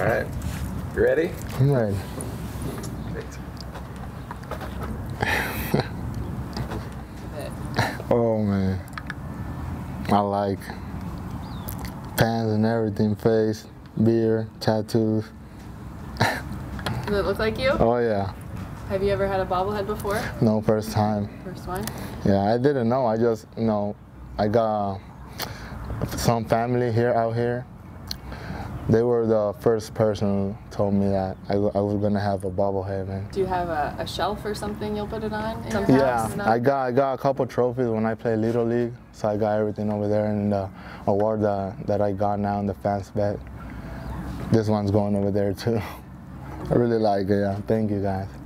All right. You ready? I'm ready. Oh, man. I like pants and everything, face, beard, tattoos. Does it look like you? Oh, yeah. Have you ever had a bobblehead before? No, first time. First one? Yeah, I didn't know. I just, you know, I got some family here, out here. They were the first person who told me that I was going to have a bobblehead, man. Do you have a shelf or something you'll put it on? Yeah, I got a couple trophies when I played Little League, so I got everything over there, and the award that I got now in the fans bet. This one's going over there, too. I really like it, yeah. Thank you, guys.